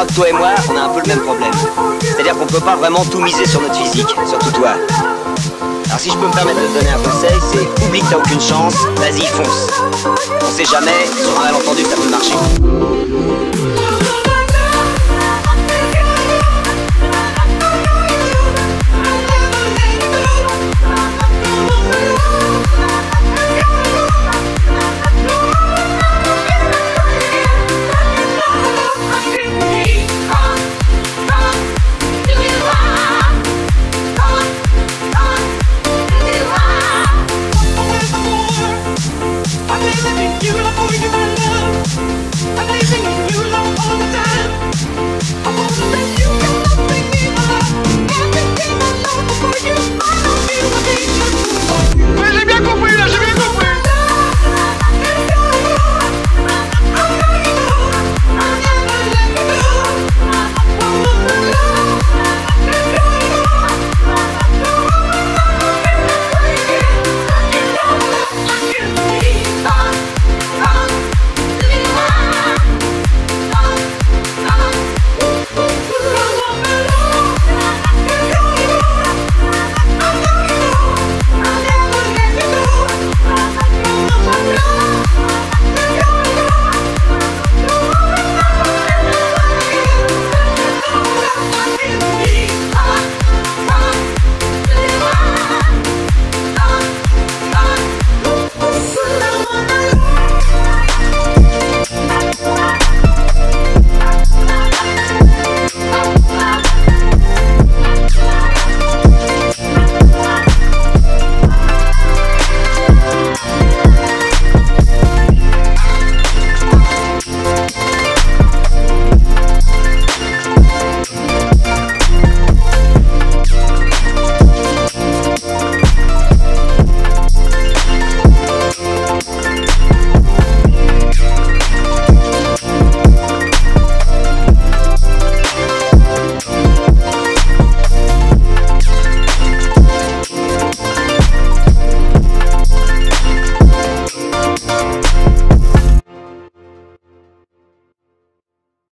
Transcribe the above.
crois que toi et moi, on a un peu le même problème. C'est-à-dire qu'on peut pas vraiment tout miser sur notre physique, surtout toi. Alors si je peux me permettre de te donner un conseil, c'est oublie que t'as aucune chance, vas-y fonce. On sait jamais, sur un malentendu ça peut marcher.